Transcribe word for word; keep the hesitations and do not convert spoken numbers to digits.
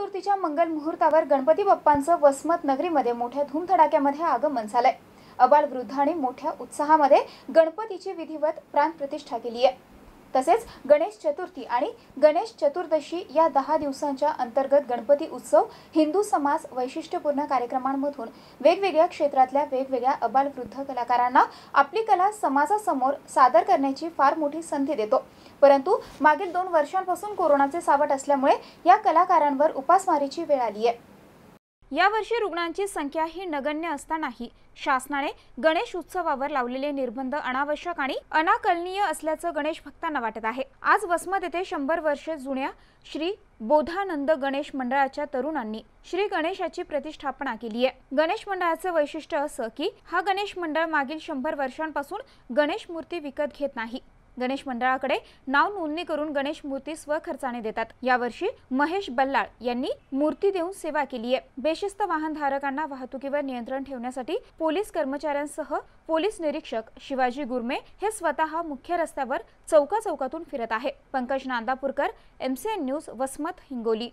चतुर्थीच्या मंगल मुहूर्तावर गणपती बाप्पांचं वसमत नगरीमध्ये मोठ्या धूमधडाक्यामध्ये आगमन झाले। अबाल वृद्धाने मोठ्या उत्साहामध्ये गणपतीची विधिवत प्राण प्रतिष्ठा केली आहे। तसेच गणेश चतुर्थी आणि गणेश चतुर्दशी या दहा दिवसांच्या अंतर्गत गणपती उत्सव हिंदू समाज वैशिष्ट्यपूर्ण कार्यक्रमांमधून वेगवेगळ्या क्षेत्रातल्या वेगवेगळ्या अबाल वृद्ध कलाकारांना आपली कला समाजासमोर सादर करण्याची फार मोठी संधी देतो। परंतु मागील दोन वर्षांपासून कोरोनाचे सावट असल्यामुळे या कलाकारांवर उपासमारीची वेळ आली आहे। यावर्षी रुग्णांची संख्या ही नगण्य असतानाही शासनाने गणेश उत्सवावर लावलेले निर्बंध अनावश्यक आणि अनाकलनीय असल्याचं गणेश भक्तांना वाटत आहे। आज वसमत येथे शंभर वर्षे जुन्या श्री बोधानंद गणेश मंडळाच्या तरुणांनी श्री गणेशाची प्रतिष्ठापना केली आहे। गणेश मंडळाचं वैशिष्ट्य असं की हा गणेश मंडळ मागील शंभर वर्षांपासून गणेश मूर्ती विकत घेत नाही। गणेश मंडळाकडे नाव नोंदणी करून गणेश मूर्ती स्वखर्चाने देतात। यावर्षी महेश बल्लाळ यांनी मूर्ती देऊन सेवा केली आहे। बेशिस्त वाहनधारकांना वाहतुकीवर नियंत्रण ठेवण्यासाठी पोलीस कर्मचाऱ्यांसह पोलीस निरीक्षक शिवाजी गुरमे हे स्वतः मुख्य रस्त्यावर चौका चौकातून फिरत आहे। Pankaj Nandapurkar, MCN news, Vasmat, Hingoli.